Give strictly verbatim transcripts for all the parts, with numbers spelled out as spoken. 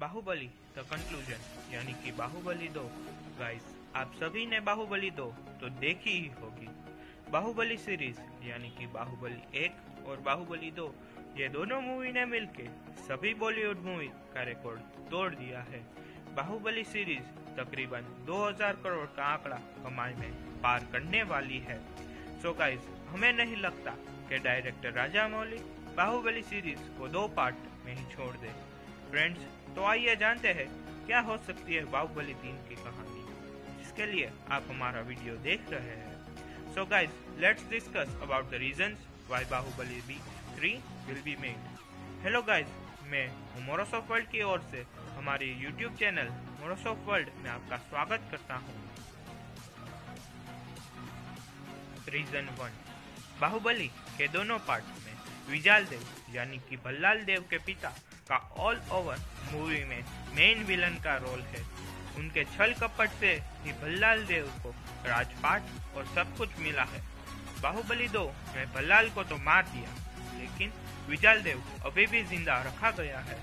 Baahubali the conclusion, यानी कि बाहुबली दो। गाइस आप सभी ने बाहुबली दो तो देखी ही होगी। बाहुबली सीरीज यानी कि बाहुबली एक और बाहुबली दो, ये दोनों मूवी ने मिलके सभी बॉलीवुड मूवी का रिकॉर्ड तोड़ दिया है। बाहुबली सीरीज तकरीबन दो हज़ार करोड़ का आंकड़ा कमाने पार करने वाली है। सो गाइस हमें नहीं लगता कि director Rajamouli Baahubali series को दो पार्ट में ही छोड़ दे। फ्रेंड्स तो आइए जानते हैं क्या हो सकती है बाहुबली तीन की कहानी, जिसके लिए आप हमारा वीडियो देख रहे हैं। So guys let's discuss about the reasons why Baahubali B three will be made. Hello guys, मैं मोरोसोफ़ वर्ल्ड की ओर से हमारे यूट्यूब चैनल मोरोसोफ़ वर्ल्ड में आपका स्वागत करता हूँ। रीजन वन, बाहुबली के दोनों पार्ट में विजाल देव यानी कि भल्लाल देव के पिता का ऑल ओवर मूवी में मेन विलन का रोल है। उनके छल कपट से ही भल्लाल देव को राजपाट और सब कुछ मिला है। बाहुबली दो में भल्लाल को तो मार दिया, लेकिन विजाल देव को अभी भी जिंदा रखा गया है।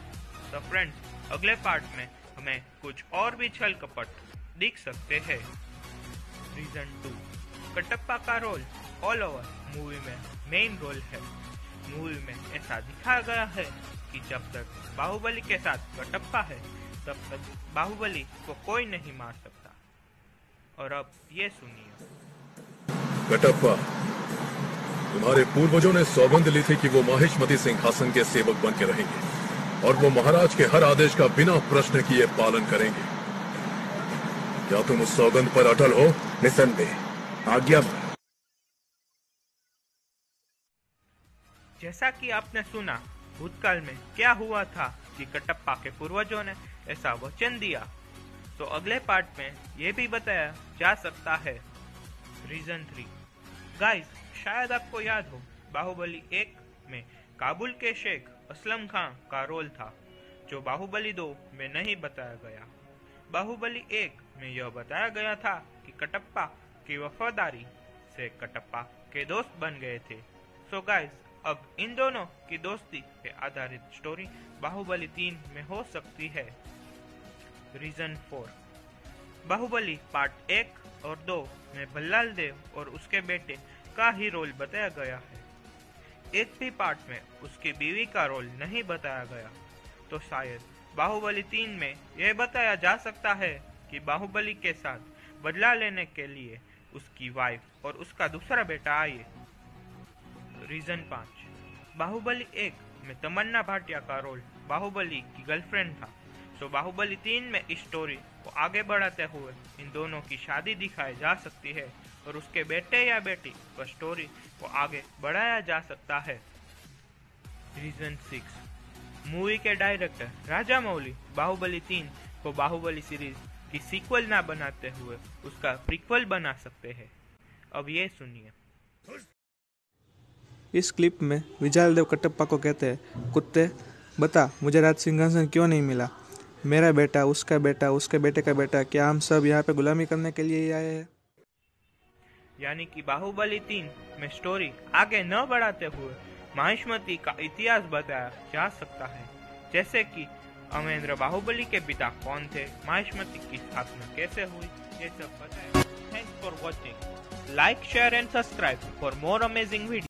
तो फ्रेंड्स अगले पार्ट में हमें कुछ और भी छल कपट दिख सकते हैं। रीजन टू, कटप्पा का रोल ऑल ओवर मूवी में मेन रोल है। मूवी में ऐसा दिखाया गया है कि जब तक बाहुबली के साथ कटप्पा है तब तक बाहुबली को कोई नहीं मार सकता। और अब ये सुनिए। कटप्पा, तुम्हारे पूर्वजों ने सौगंध ली थी कि वो माहिष्मती सिंहासन के सेवक बन के रहेंगे और वो महाराज के हर आदेश का बिना प्रश्न किए पालन करेंगे। क्या तुम उस सौगंध पर अटल हो? निसंदेह, आज्ञा। जैसा कि आपने सुना भूतकाल में क्या हुआ था कि कटप्पा के पूर्वजों ने ऐसा वचन दिया, तो अगले पार्ट में ये भी बताया जा सकता है। रीजन थ्री, गाइस शायद आपको याद हो बाहुबली एक में काबुल के शेख असलम खान का रोल था, जो बाहुबली दो में नहीं बताया गया। बाहुबली एक में यह बताया गया था कि कटप्पा की वफादारी से कटप्पा के दोस्त बन गए थे। सो गाइस अब इन दोनों की दोस्ती पे आधारित स्टोरी बाहुबली तीन में हो सकती है। रीजन फोर, बाहुबली पार्ट एक और दो में भल्लाल देव और उसके बेटे का ही रोल बताया गया है। एक भी पार्ट में उसकी बीवी का रोल नहीं बताया गया, तो शायद बाहुबली तीन में यह बताया जा सकता है कि बाहुबली के साथ बदला लेने के लिए उसकी वाइफ और उसका दूसरा बेटा आए। रीजन पाँच, बाहुबली एक में तमन्ना भाटिया का रोल बाहुबली की गर्लफ्रेंड था, तो बाहुबली तीन में इस स्टोरी को आगे बढ़ाते हुए इन दोनों की शादी दिखाई जा सकती है और उसके बेटे या बेटी पर स्टोरी को आगे बढ़ाया जा सकता है। रीजन सिक्स, मूवी के डायरेक्टर राजा मौली बाहुबली तीन को बाहुबली सीरीज की सीक्वल ना बनाते हुए उसका प्रीक्वल बना सकते हैं। अब ये सुनिए। इस क्लिप में विजाल देव कटप्पा को कहते हैं, कुत्ते बता मुझे राज सिंहासन क्यों नहीं मिला? मेरा बेटा, उसका बेटा, उसके बेटे का बेटा, क्या हम सब यहाँ पे गुलामी करने के लिए ही आए हैं? यानी कि बाहुबली तीन में स्टोरी आगे न बढ़ाते हुए माहिष्मती का इतिहास बताया जा सकता है, जैसे कि अमरेंद्र बाहुबली के पिता कौन थे, माहिष्मती की स्थापना कैसे हुई, ये सब बताया। Thanks for watching, like share and subscribe for more amazing video.